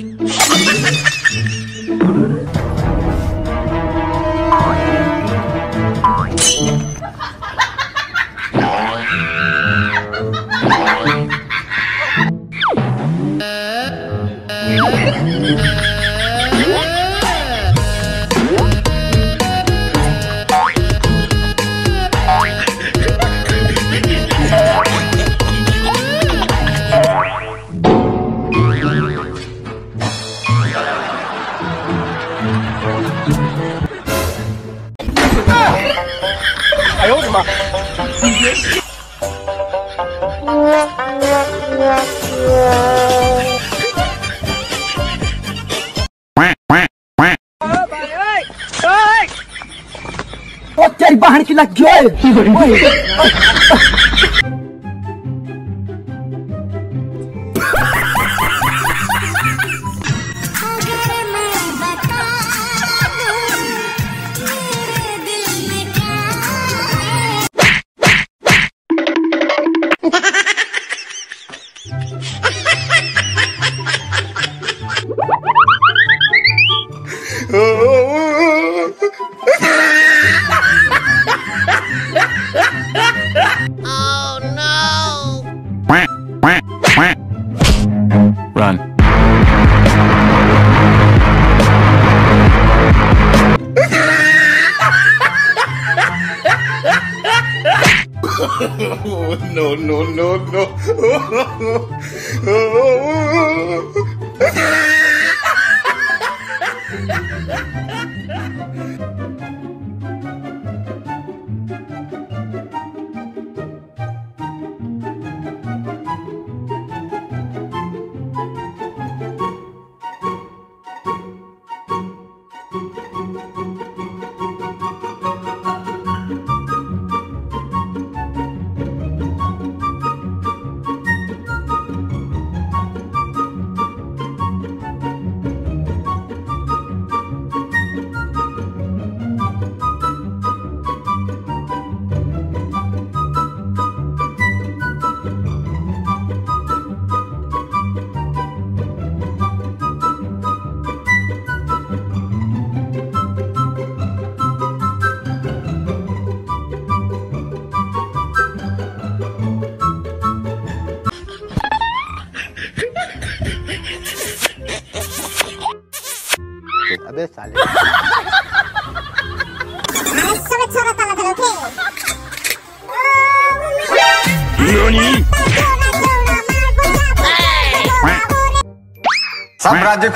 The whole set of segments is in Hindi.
राज्य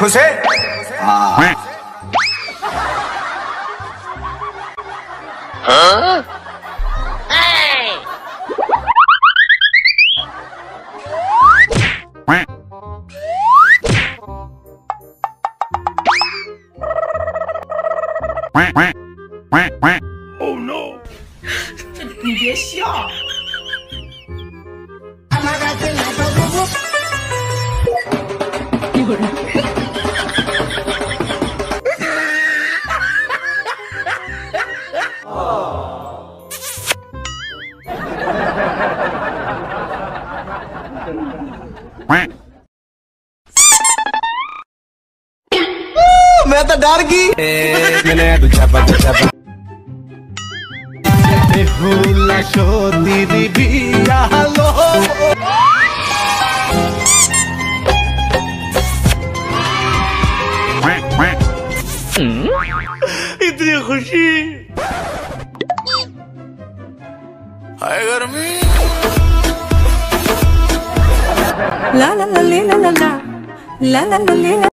खुश है